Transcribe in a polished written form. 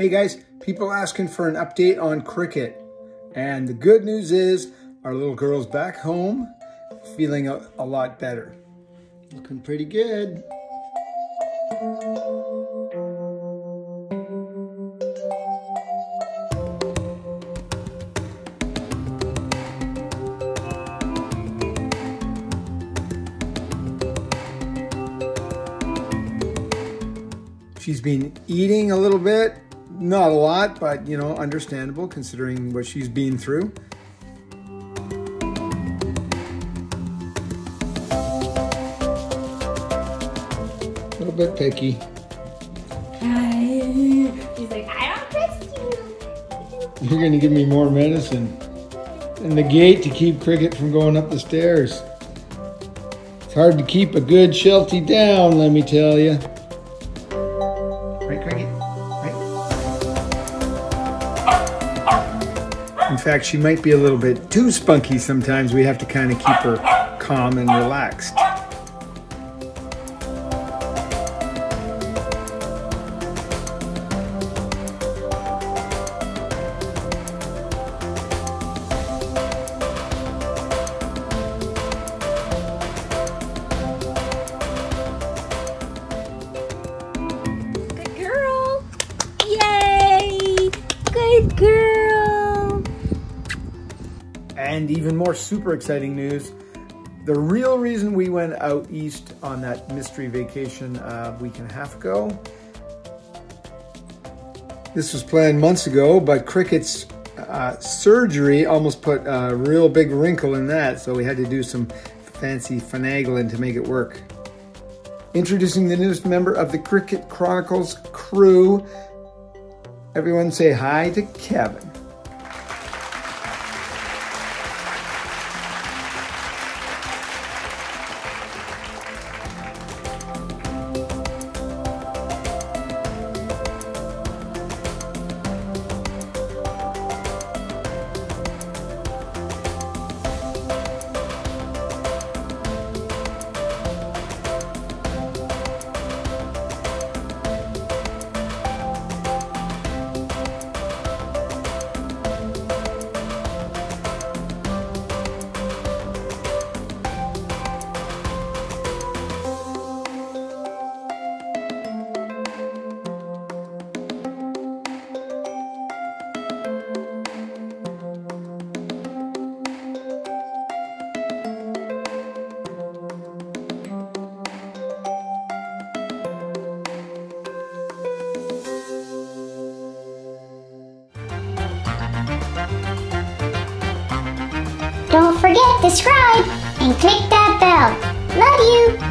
Hey guys, people asking for an update on Cricket. And the good news is our little girl's back home, feeling a lot better. Looking pretty good. She's been eating a little bit, not a lot, but you know, understandable considering what she's been through. A little bit picky. She's like, I don't trust you. You're gonna give me more medicine. And the gate to keep Cricket from going up the stairs. It's hard to keep a good Sheltie down, let me tell you. Right, Cricket? Right? In fact, she might be a little bit too spunky sometimes. We have to kind of keep her calm and relaxed. Girl. And even more super exciting news, the real reason we went out east on that mystery vacation a week and a half ago. This was planned months ago, but Cricket's surgery almost put a real big wrinkle in that, so we had to do some fancy finagling to make it work. Introducing the newest member of the Cricket Chronicles crew. Everyone say hi to Kevin. Don't forget to subscribe and click that bell. Love you!